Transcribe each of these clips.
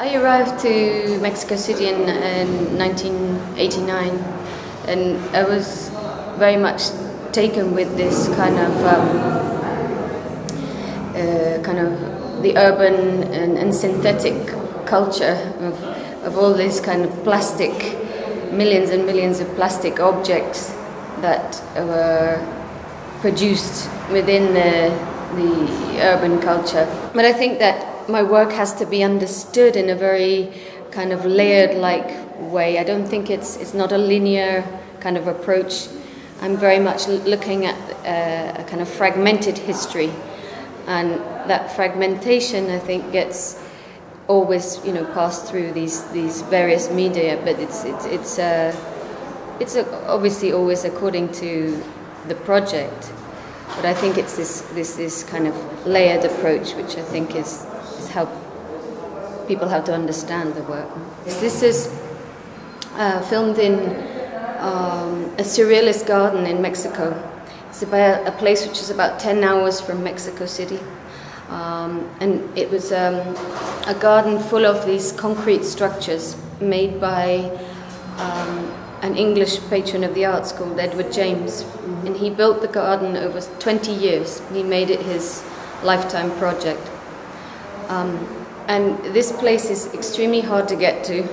I arrived to Mexico City in 1989, and I was very much taken with this kind of the urban and synthetic culture of all these kind of plastic, millions and millions of plastic objects that were produced within the urban culture. But I think that my work has to be understood in a very kind of layered-like way. I don't think it's not a linear kind of approach. I'm very much looking at a kind of fragmented history, and that fragmentation, I think, gets always, you know, passed through these various media. But it's obviously always according to the project. But I think it's this kind of layered approach, which I think is help people how to understand the work. This is filmed in a surrealist garden in Mexico. It's about a place which is about 10 hours from Mexico City. And it was a garden full of these concrete structures made by an English patron of the arts called Edward James. Mm-hmm. And he built the garden over 20 years. He made it his lifetime project. And this place is extremely hard to get to.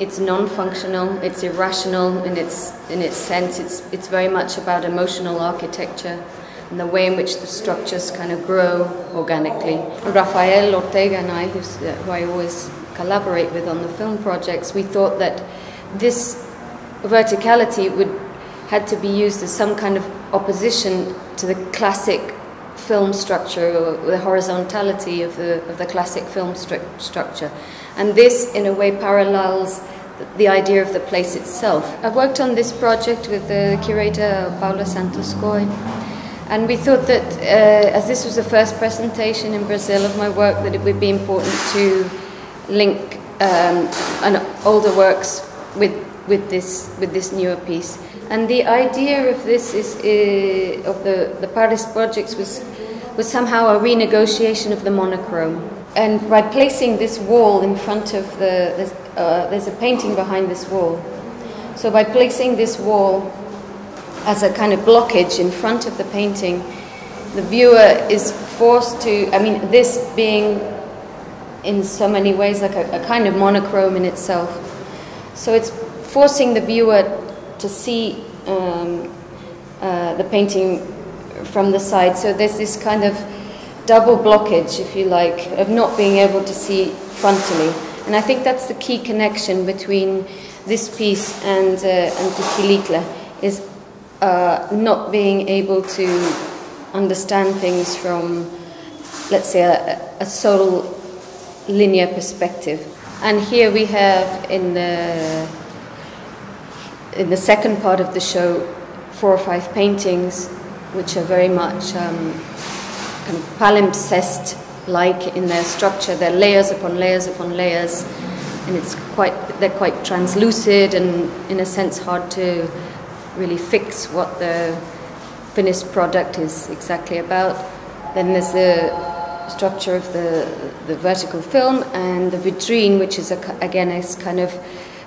It's non-functional, it's irrational in its sense. It's very much about emotional architecture and the way in which the structures kind of grow organically. Rafael Ortega and I, who I always collaborate with on the film projects, we thought that this verticality had to be used as some kind of opposition to the classic film structure, or the horizontality of the classic film structure. And this, in a way, parallels the idea of the place itself. I worked on this project with the curator, Paola Santos-Coy, and we thought that, as this was the first presentation in Brazil of my work, that it would be important to link older works with this newer piece. And the idea of this is of the Paris projects was somehow a renegotiation of the monochrome. And by placing this wall in front of there's a painting behind this wall. So by placing this wall as a kind of blockage in front of the painting, the viewer is forced to, I mean, this being in so many ways like a kind of monochrome in itself. So it's forcing the viewer to see the painting from the side. So there's this kind of double blockage, if you like, of not being able to see frontally. And I think that's the key connection between this piece and the Xilitla, is not being able to understand things from, let's say, a sole linear perspective. And here we have in the second part of the show, 4 or 5 paintings which are very much kind of palimpsest-like in their structure. They're layers upon layers upon layers, and they're quite translucid and, in a sense, hard to really fix what the finished product is exactly about. Then there's the structure of the vertical film and the vitrine, which is again a kind of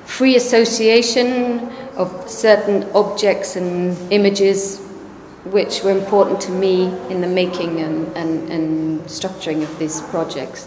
free association of certain objects and images which were important to me in the making and structuring of these projects.